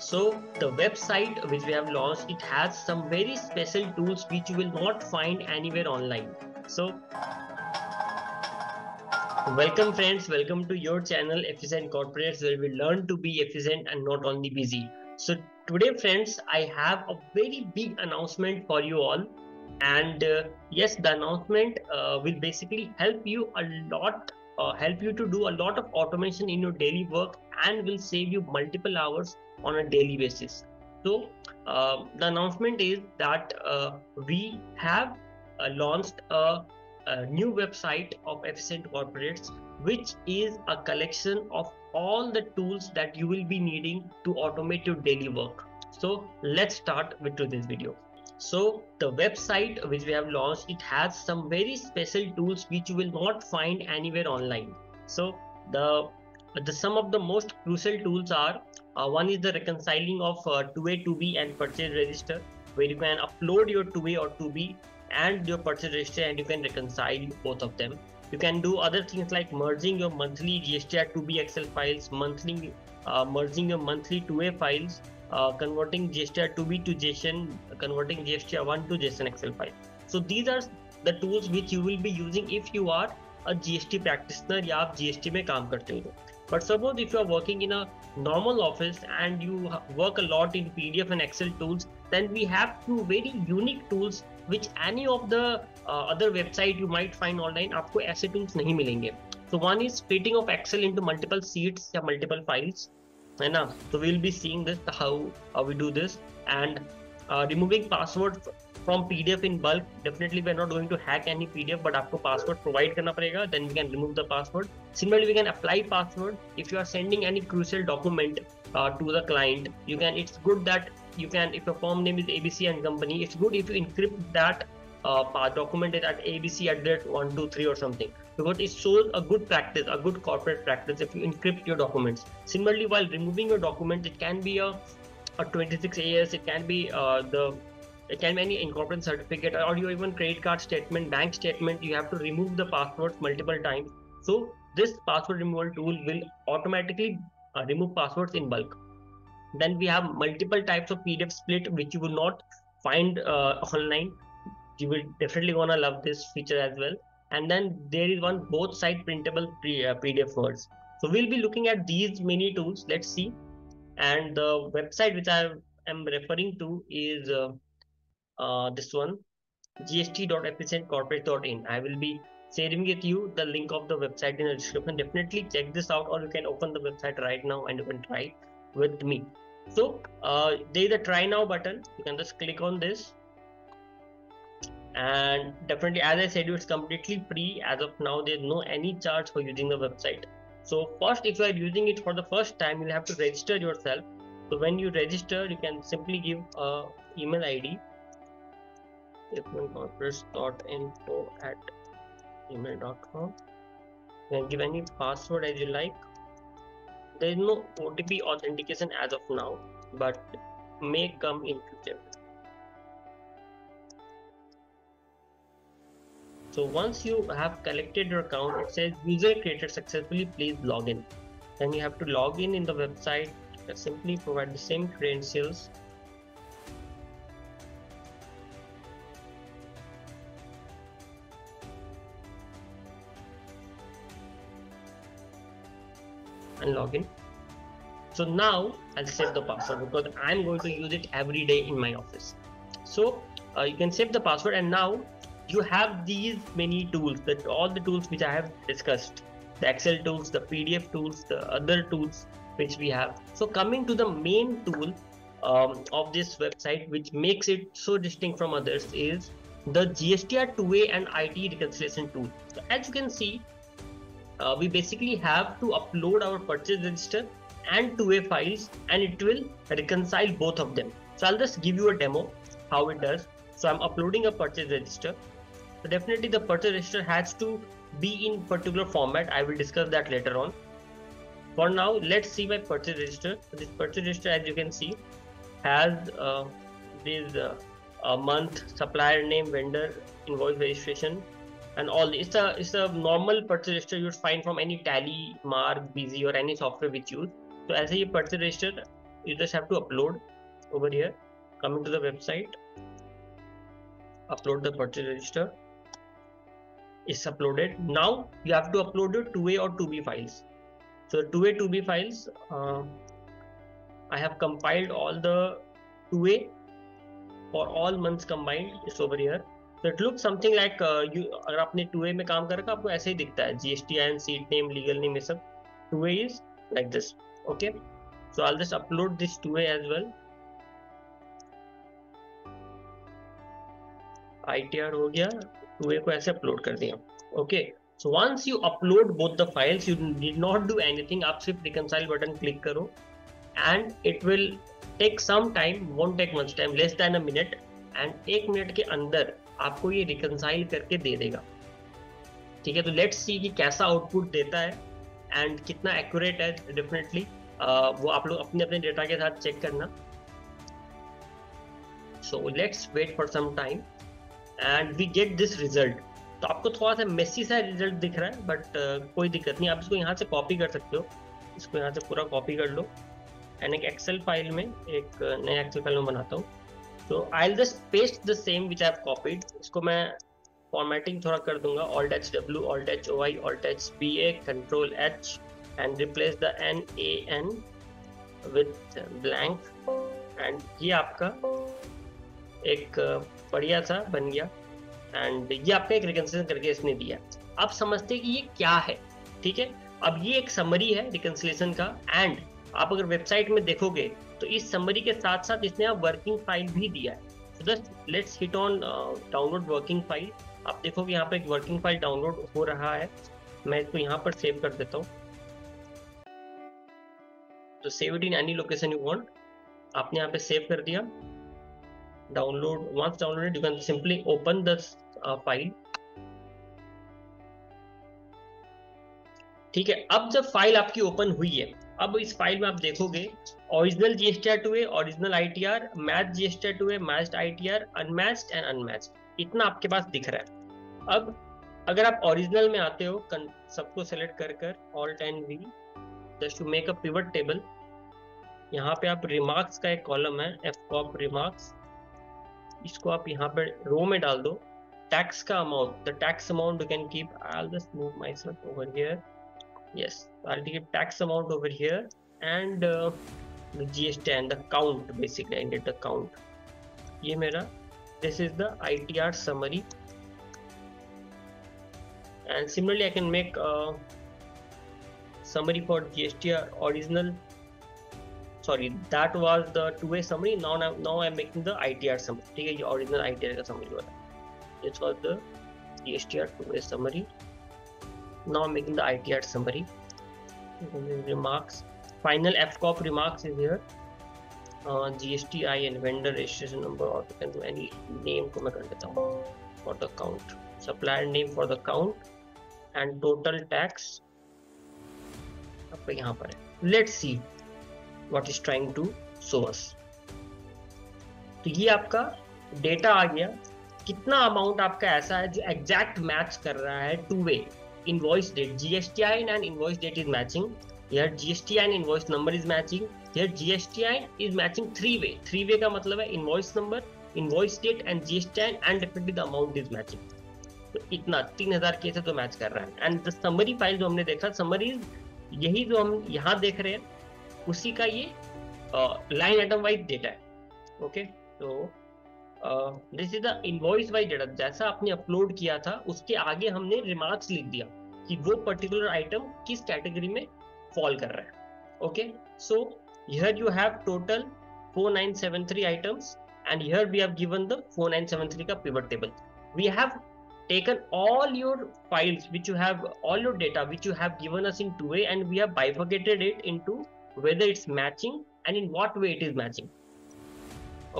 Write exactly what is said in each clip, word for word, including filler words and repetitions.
So the website which we have launched, it has some very special tools which you will not find anywhere online. So welcome friends, welcome to your channel Efficient Corporates, where we learn to be efficient and not only busy. So today friends, I have a very big announcement for you all. And uh, yes, the announcement uh, will basically help you a lot, uh, help you to do a lot of automation in your daily work and will save you multiple hours on a daily basis. So uh, the announcement is that uh, we have uh, launched a, a new website of Efficient Corporates, which is a collection of all the tools that you will be needing to automate your daily work. So let's start with today's video. So the website which we have launched, it has some very special tools which you will not find anywhere online. So the the some of the most crucial tools are uh, one is the reconciling of uh, two A, two B and purchase register, where you can upload your two A or two B and your purchase register and you can reconcile both of them. You can do other things like merging your monthly G S T R two B Excel files, monthly uh, merging your monthly two A files, Uh, converting G S T R two B to JSON, converting G S T R one to JSON Excel file. So these are the tools which you will be using if you are a G S T practitioner या आप G S T में काम करते हो. But suppose if you are working in a normal office and you work a lot in P D F and Excel tools, then we have two very unique tools which any of the uh, other website you might find online आपको ऐसे tools नहीं मिलेंगे. So one is splitting of Excel into multiple sheets या multiple files. So we'll be seeing this how, how we do this, and uh, removing password from P D F in bulk. Definitely we're not going to hack any P D F, but आपको password provide करना पड़ेगा, then we can remove the password. Similarly, we can apply password if you are sending any crucial document uh, to the client. You can, it's good that you can, if your firm name is A B C and company, it's good if you encrypt that uh, document at A B C address one two three or something. Because it shows a good practice, a good corporate practice if you encrypt your documents. Similarly, while removing your documents, it can be a, a twenty-six A S, it can be uh, the, it can be any incorporation certificate or your even credit card statement, bank statement. You have to remove the passwords multiple times. So this password removal tool will automatically uh, remove passwords in bulk. Then we have multiple types of P D F split which you will not find uh, online. You will definitely gonna love this feature as well. And then there is one both side printable pre, uh, P D F words. So we'll be looking at these many tools. Let's see. And the website which I am referring to is uh, uh, this one, G S T dot efficient corporate dot in. I will be sharing with you the link of the website in the description. Definitely check this out, or you can open the website right now and you can try with me. So uh, there is a try now button. You can just click on this. And definitely, as I said, it's completely free as of now. There's no any charge for using the website. So first, if you are using it for the first time, you'll have to register yourself. So when you register, you can simply give a email I D, efficient corporates dot info at email dot com. You can give any password as you like. There is no O T P authentication as of now, but may come in future. So once you have collected your account, it says user created successfully, please log in. Then you have to log in in the website, simply provide the same credentials. And log in. So now I'll save the password because I'm going to use it every day in my office. So uh, you can save the password, and now you have these many tools, that all the tools which I have discussed, the Excel tools, the P D F tools, the other tools which we have. So coming to the main tool um, of this website, which makes it so distinct from others, is the G S T R two A and I T reconciliation tool. So as you can see, uh, we basically have to upload our purchase register and two A files, and it will reconcile both of them. So I'll just give you a demo how it does. So I'm uploading a purchase register. So definitely the purchase register has to be in particular format. I will discuss that later on. For now, let's see my purchase register. So this purchase register, as you can see, has uh, this uh, uh, month, supplier name, vendor, invoice registration, and all. It's a it's a normal purchase register you'd find from any Tally, Marg, busy, or any software which you use. So as a purchase register, you just have to upload over here. Come into the website, upload the purchase register. It's uploaded. Now you have to upload your two A or two B files. So two A, two B files, uh, I have compiled all the two A for all months combined. It's over here. So it looks something like uh, you. अगर आपने two A में काम कर रखा, आपको ऐसे ही दिखता है. G S T I N, seat name, legal name, ये सब. two A is like this. Okay. So I'll just upload this two A as well. I T R हो गया. two A को ऐसे upload कर दिया. Okay. So once you upload both the files, you need not do anything. आप सिर्फ reconcile button click करो, and it will take some time. Won't take much time, less than a minute. And एक minute के अंदर आपको ये reconcile करके दे देगा. ठीक है, तो let's see कि कैसा output देता है and कितना accurate है. Definitely uh, वो आप लोग अपने अपने data के साथ check करना. So let's wait for some time and we get this result. तो आपको थोड़ा सा messy सा result दिख रहा है, but uh, कोई दिक्कत नहीं. आप इसको यहाँ से copy कर सकते हो. इसको यहाँ से पूरा copy कर लो and एक Excel file में, एक नया Excel file में बनाता हूँ. So I'll just paste the same which I have copied. इसको मैं formatting थोड़ा कर दूंगा. Alt H W, Alt H O I, Alt H B A, Control H, and replace the N A N with blank. And ये आपका एक बढ़िया सा बन गया. And ये आपका एक reconciliation करके इसने दिया. आप समझते हैं कि ये क्या है, ठीक है? अब ये एक summary है reconciliation का. And आप अगर website में देखोगे तो इस समरी के साथ साथ इसने आप वर्किंग फाइल भी दिया है. So just let's hit on download working file. आप देखो कि यहाँ पर एक वर्किंग फाइल डाउनलोड हो रहा है. मैं इसको यहाँ पर सेव कर देता हूँ. तो save it in any location you want. आपने यहाँ पे सेव कर दिया. Download once downloaded you can simply open the file. ठीक है, अब जब फाइल आपकी ओपन हुई है, अब इस फाइल में आप देखोगे original G S T R two A, original I T R, match G S T R two A, matched I T R, unmatched and unmatched, इतना आपके पास दिख रहा है. अब अगर आप ओरिजिनल में आते हो, सबको सेलेक्ट कर कर alt and we just to make a pivot table. यहाँ पे आप रिमार्क्स का एक कॉलम है, एफ कॉप रिमार्क्स, इसको आप यहाँ पे रो में डाल दो. टैक्स का amount, the tax amount you can keep. I will just move myself over here. Yes, I'll give tax amount over here and uh, the G S T and the count. Basically, I get the count. ये मेरा, this is the I T R summary. And similarly, I can make a summary for G S T R original. Sorry, that was the two A summary. Now, now, now I'm making the I T R summary. ठीक है, ये original I T R का summary वाला. This was the G S T R two A summary. Now I'm making the I T R summary. Remarks, final F COP remarks is here. Uh, G S T I N, vendor registration number, or you can do any name for the count, supplier name for the count, and total tax. Let's see what is trying to show us. तो ये आपका data आ गया. कितना amount आपका ऐसा है जो exact match कर रहा है two way. Invoice date, G S T I N and invoice date is matching. Here G S T I N invoice number is matching. Here G S T I N is matching three way. Three way का मतलब है invoice number, invoice date and G S T I N, and definitely the amount is matching. तो इतना तीन हजार cases तो match कर रहा है. And the summary file जो हमने देखा, summary यही जो हम यहाँ देख रहे हैं, उसी का ये line item wise data है. Okay, तो Uh, this is the invoice by data. जैसा आपने अपलोड किया था उसके आगे हमने रिमार्क्स लिख दिया कि वो पर्टिकुलर आइटम किस कैटेगरी में फॉल कर रहा है. Okay, so here you have total four thousand nine hundred seventy three items and here we have given the four thousand nine hundred seventy three का pivot table. We have taken all your files which you have, all your data which you have given us in two way, and we have bifurcated it into whether it's matching and in what way it is matching.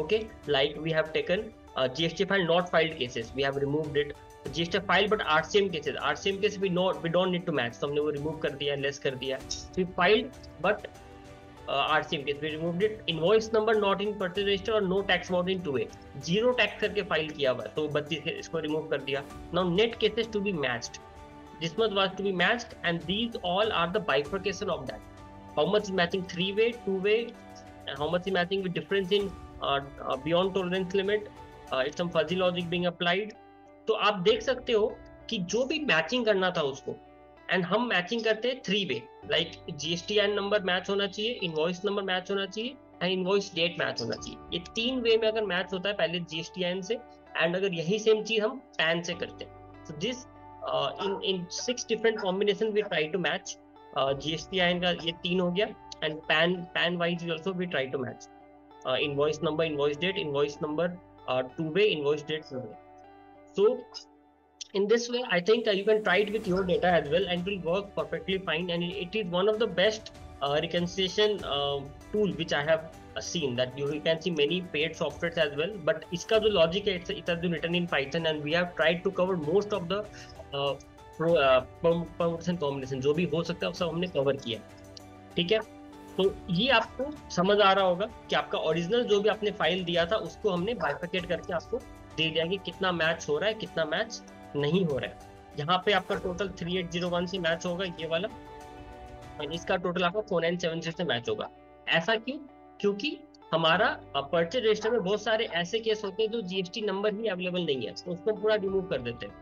Okay, like we have taken uh, G S T file, not filed cases. We have removed it. G S T file, but R C M cases. R C M cases we not, we don't need to match. So we removed कर दिया, less कर दिया. We filed, but uh, R C M case we removed it. Invoice number not in purchase register or no tax amount in two A. Zero tax करके file किया हुआ, तो thirty two इसको remove कर दिया. Now net cases to be matched. This much was to be matched, and these all are the bifurcation of that. How much is matching three way, two way? how much is matching with difference in uh, uh, beyond tolerance limit. Uh, it's some fuzzy logic being applied. तो आप देख सकते हो कि जो भी matching करना था उसको, एंड हम मैचिंग करते हैं three way, like GSTIN number match होना चाहिए, इनवॉइस नंबर मैच होना चाहिए एंड इनवॉइस डेट मैच होना चाहिए. ये तीन वे में अगर मैच होता है पहले जीएसटीआईएन से, एंड अगर यही सेम चीज हम पैन से करते हैं, so this in in six different combination we try to match. GSTIN का ये तीन हो गया, and PAN PAN wise we also we try to match invoice number, invoice date, invoice number two way, invoice date two way. So in this way, I think uh, you can try it with your data as well, and it will work perfectly fine. And it is one of the best uh, reconciliation uh, tool which I have uh, seen. That you, you can see many paid softwares as well. But iska jo logic hai, it's, it has been written in Python, and we have tried to cover most of the uh, pro, uh, permutation combination. जो भी हो सकता है सब हमने cover किया. ठीक है? तो ये आपको समझ आ रहा होगा कि आपका original जो भी आपने file दिया था उसको हमने bifurcate करके आपको दे दिया कि कितना मैच हो रहा है, कितना मैच नहीं हो रहा है. यहाँ पे आपका total thirty eight zero one से मैच होगा ये वाला, और इसका टोटल आपका फोर नाइन सेवन सिक्स से मैच होगा. ऐसा क्यों? क्योंकि हमारा परचेज रजिस्टर में बहुत सारे ऐसे केस होते हैं जो जीएसटी नंबर ही अवेलेबल नहीं है, तो उसको पूरा रिमूव कर देते हैं,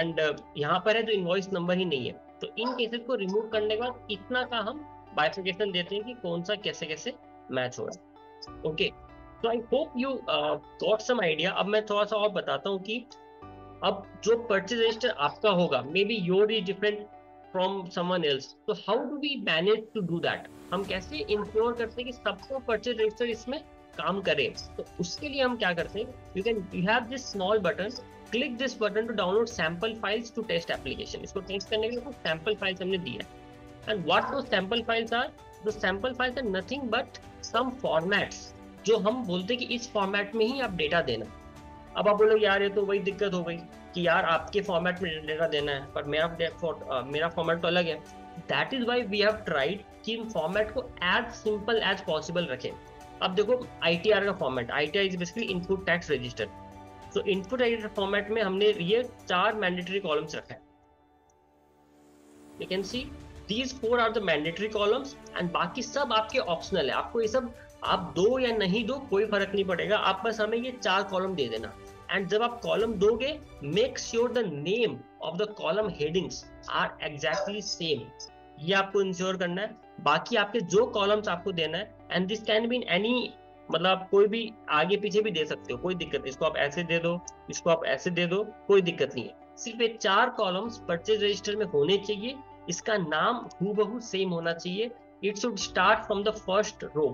एंड यहाँ पर है जो इनवॉइस नंबर ही नहीं है. तो इन केसेस को रिमूव करने के बाद इतना का हम बाइफिकेशन देते हैं कि कौन सा कैसे कैसे मैच हो रहा है. ओके, तो I hope you got some idea. अब मैं थोड़ा सा और बताता हूँ कि अब जो परचेज रजिस्टर आपका होगा, may be your is different from someone else, तो how do we manage to do that? हम कैसे इंश्योर करते हैं कि सबको परचेज रजिस्टर इसमें काम करे? तो उसके लिए हम क्या करते हैं, you can you have this small button, click this button to download sample files to test application. इसको टेस्ट करने के लिए सैम्पल फाइल्स हमने दी है, and what those sample files are? Those sample files are nothing but some formats जो हम बोलते हैं कि इस फॉर्मेट में ही आप डेटा देना. अब आप बोलोगे यार ये तो वही दिक्कत हो गई कि यार आपके फॉर्मेट में डेटा देना है पर मेरा आ, मेरा फॉर्मेट तो अलग है. That is why we have tried कि इन फॉर्मेट को एज सिंपल एज पॉसिबल रखें. अब देखो आईटीआर का format, ITR is basically input tax register. So input tax format में हमने ये चार मैंडेटरी कॉलम्स रखे हैं. You can see these four are the mandatory columns, and बाकी सब आपके ऑप्शनल है. आपको ये सब आप दो या नहीं दो कोई फर्क नहीं पड़ेगा, आप बस हमें ये चार कॉलम दे देना. एंड जब आप कॉलम दोगे, make sure the name of the column headings are exactly same. ये आपको इंश्योर करना है. बाकी आपके जो कॉलम्स आपको देना है, and this can be in any, मतलब आप कोई भी आगे पीछे भी दे सकते हो, कोई दिक्कत नहीं. इसको आप ऐसे दे दो, इसको आप ऐसे दे दो, कोई दिक्कत नहीं है. सिर्फ ये चार कॉलम्स परचेज रजिस्टर में होने चाहिए. इसका नाम हूबहू सेम होना चाहिए. It should start from the first row,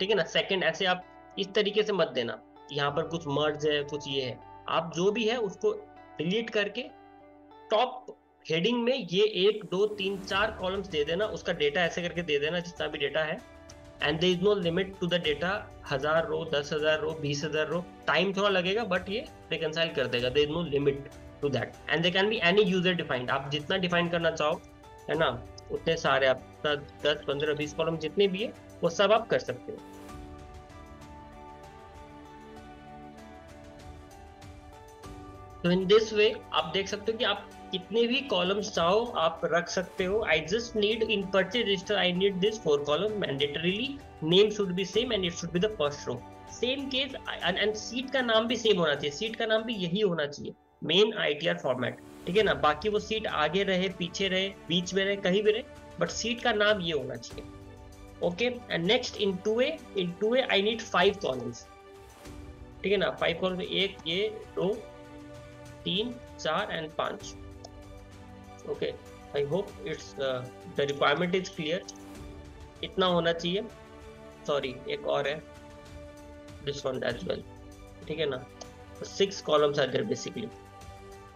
ठीक है ना? सेकंड, ऐसे आप इस तरीके से मत देना यहाँ पर कुछ मर्ज है, कुछ ये है. आप जो भी है उसको डिलीट करके टॉप हेडिंग में ये एक दो तीन चार कॉलम्स दे देना. उसका डेटा ऐसे करके दे देना जितना भी डेटा है. And there is no limit to the data. हजार रो, दस हजार रो, बीस हजार रो, टाइम थोड़ा लगेगा बट ये रिकनसाइल कर देगा. There is no limit to that, and they can be any user defined. आप जितना डिफाइन करना चाहो, है ना, उतने सारे आप दस पंद्रह बीस कॉलम जितने भी है वो सब आप कर सकते हो. तो इन दिस वे आप देख सकते हो कि आप कितने भी कॉलम्स चाहो आप रख सकते हो. I just need in purchase register, I need this four column mandatorily. Name should be same and it should be the first row. Same case and sheet का नाम भी सेम होना चाहिए. सीट का नाम भी यही होना चाहिए, मेन आईटीआर फॉर्मेट, ठीक है ना? बाकी वो सीट आगे रहे, पीछे रहे, बीच में रहे, कहीं भी रहे, बट सीट का नाम ये होना चाहिए. Okay, and next in two A in two A I need five columns, ठीक है ना? फाइव कॉलम, एक, ये, दो, तीन, चार एंड पांच. Okay, I hope it's the requirement is clear. इतना होना चाहिए. सॉरी, एक और है, दिस वन एज वेल, ठीक है ना? Six columns are there basically.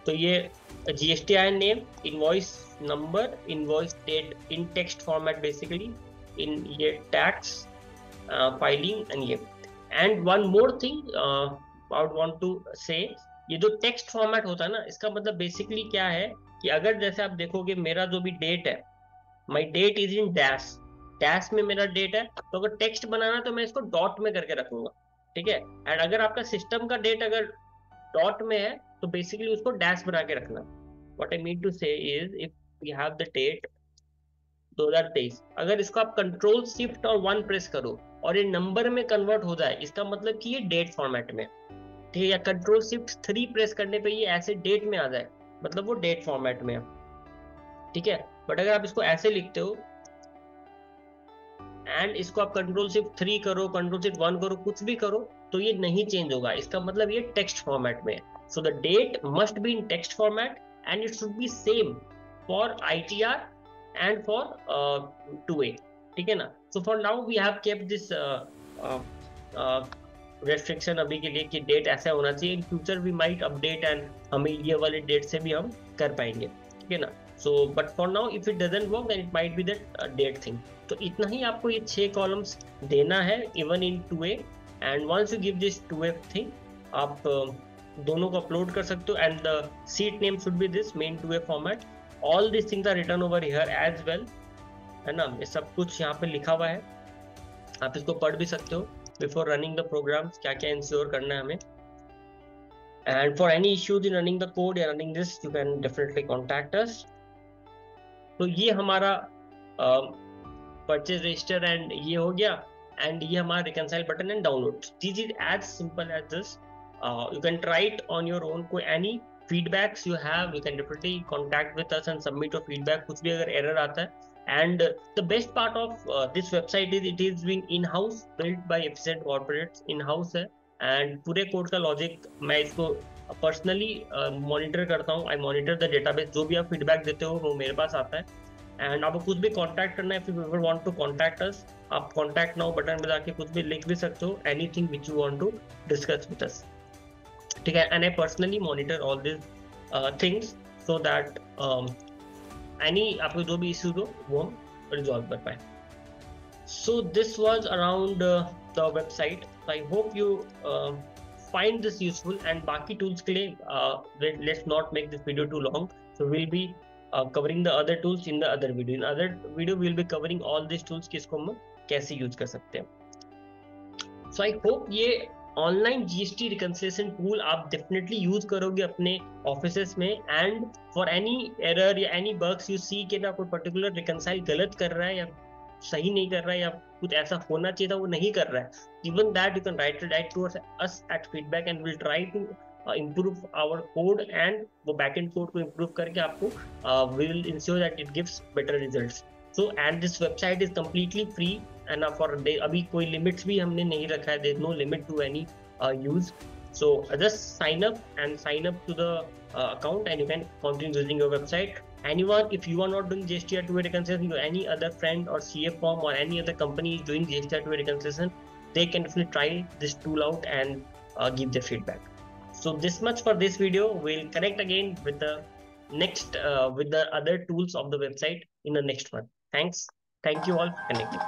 तो ये GSTIN name, invoice number, invoice date in text format basically, इन ये टैक्स फाइलिंग एंड ये. And one more thing I would want to say, ये जो टेक्स्ट फॉर्मेट होता है ना, इसका मतलब बेसिकली क्या है कि अगर जैसे आप देखोगे मेरा जो भी डेट है, my date is in dash, dash में मेरा डेट है, तो अगर टेक्स्ट बनाना तो मैं इसको डॉट में करके रखूंगा, ठीक है? एंड अगर आपका सिस्टम का डेट अगर डॉट में है तो बेसिकली उसको डैश बना के रखना. What I mean to say is if we have the date दो हजार तेईस, अगर इसको आप कंट्रोल शिफ्ट और वन प्रेस करो और ये नंबर में कन्वर्ट हो जाए, इसका मतलब कि ये डेट फॉर्मेट में, ठीक है, या कंट्रोल शिफ्ट थ्री प्रेस करने पे ये ऐसे डेट में आ जाए, मतलब वो डेट फॉर्मेट में है, ठीक है। बट अगर आप इसको ऐसे लिखते हो एंड इसको आप कंट्रोल शिफ्ट थ्री करो, कंट्रोल शिफ्ट वन करो, कुछ भी करो तो ये नहीं चेंज होगा, इसका मतलब ये टेक्स्ट फॉर्मेट में है। So the date must be in text format and it should be same for I T R and for uh, two A, ठीक है ना। So for now we have kept this restriction अभी के लिए कि date ऐसा होना चाहिए, in future we might update and हमें ये वाले डेट से भी हम कर पाएंगे, ठीक है ना। So but for now if it doesn't work then it might be that date thing. तो इतना ही आपको ये छह कॉलम्स देना है even in two A, and once you give this two A thing आप uh, दोनों को अपलोड कर सकते हो, and the sheet name should be this main two A format. All this things are written over here as well, है ना, ये सब कुछ यहाँ पे लिखा हुआ है, आप इसको पढ़ भी सकते हो बिफोर रनिंग द प्रोग्राम, क्या क्या इंश्योर करना है हमें। And for any issues in running the code या running this you can definitely contact us. तो ये हमारा परचेज रजिस्टर एंड ये हो गया, एंड ये हमारा reconcile button and download. This is as simple as this, you can try it on your own. कोई any feedbacks you have, you can definitely contact with us and submit your feedback, kuch bhi agar error aata hai. And the best part of uh, this website is it is being in-house built by Efficient Corporates, in-house hai, and pure code ka logic main isko personally uh, monitor karta hu, I monitor the database, jo bhi aap feedback dete ho wo mere paas aata hai, and aapko kuch bhi contact karna hai, if you ever want to contact us aap contact now button pe jaake kuch bhi likh bhi sakte ho, anything which you want to discuss with us, ठीक है। And I personally monitor all this things so that any आपको जो भी issues हो वो हम resolve कर पाए। So this was around the website, I hope you find this useful. And बाकी टूल्स के लिए let's not make this video too long, so will be covering the other tools in the other video, in other video will be covering all this tools कि इसको हम कैसे use कर सकते हैं। सो आई होप ये online GST reconciliation tool आप definitely use करोगे अपने ऑफिसेस में, एंड फॉर एनी एरर या एनी बग्स यू सी के ना कोई पर्टिकुलर रिकंसाइल गलत कर रहा है या सही नहीं कर रहा है या कुछ ऐसा होना चाहिए था वो नहीं कर रहा है, even that you can write write to us at feedback and will try to improve our code, and वो बैक एंड कोड को इम्प्रूव करके आपको will ensure that it gives better results. So and this website is completely free and for अभी कोई limits भी हमने नहीं रखा है, there is no limit to any use, so just sign up and sign up to the account and you can continue using your website. Anyone if you are not doing GSTR two A reconciliation, any other friend और CF firm और any other company is doing GSTR two A reconciliation, they can definitely try this tool out and give their feedback. So this much for this video. We'll connect again with the next with the other tools of the website in the next one. Thanks. Thank you all for connecting.